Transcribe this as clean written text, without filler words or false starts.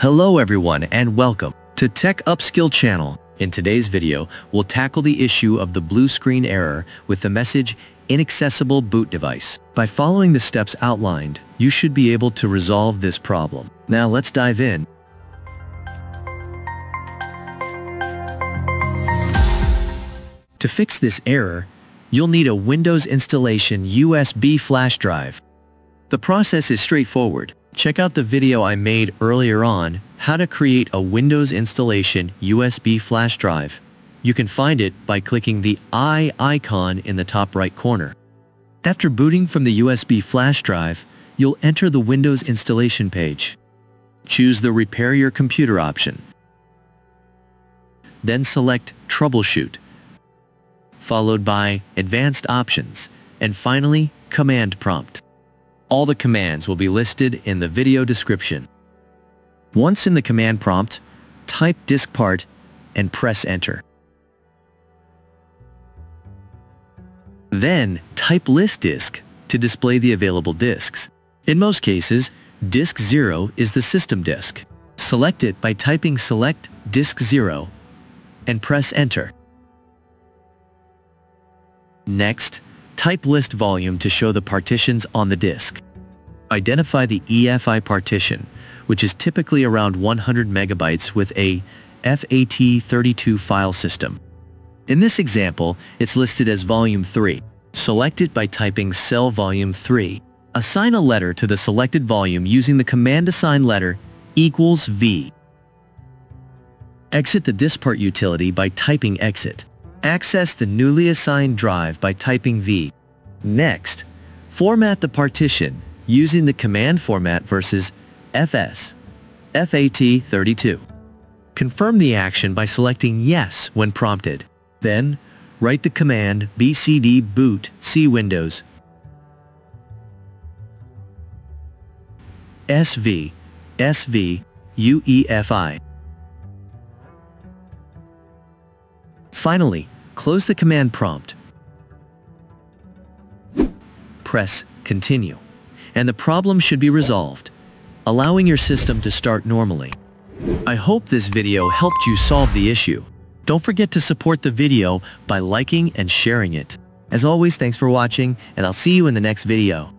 Hello everyone and welcome to Tech Upskill channel. In today's video, we'll tackle the issue of the blue screen error with the message Inaccessible Boot Device. By following the steps outlined, you should be able to resolve this problem. Now let's dive in. To fix this error, you'll need a Windows installation USB flash drive. The process is straightforward. Check out the video I made earlier on how to create a Windows installation USB flash drive. You can find it by clicking the I icon in the top right corner. After booting from the USB flash drive, you'll enter the Windows installation page. Choose the Repair Your Computer option. Then select Troubleshoot, followed by Advanced Options, and finally Command Prompt. All the commands will be listed in the video description. Once in the command prompt, type diskpart and press enter. Then type list disk to display the available disks. In most cases, disk 0 is the system disk. Select it by typing select disk 0 and press enter. Next, type list volume to show the partitions on the disk. Identify the EFI partition, which is typically around 100 megabytes with a FAT32 file system. In this example, it's listed as volume 3. Select it by typing cell volume 3. Assign a letter to the selected volume using the command assign letter equals V. Exit the diskpart utility by typing exit. Access the newly assigned drive by typing V. Next, format the partition using the command format versus FS, FAT32. Confirm the action by selecting yes when prompted. Then, write the command bcd boot C Windows SV, SV, UEFI. Finally, close the command prompt. Press continue, and the problem should be resolved, allowing your system to start normally. I hope this video helped you solve the issue. Don't forget to support the video by liking and sharing it. As always, thanks for watching, and I'll see you in the next video.